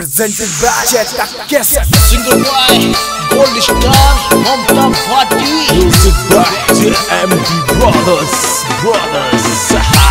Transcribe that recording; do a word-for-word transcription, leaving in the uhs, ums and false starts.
Presented by Chetak Cassettes. Single by Gold Star, Mamta Bhati. Music by T M D Brothers, Brothers.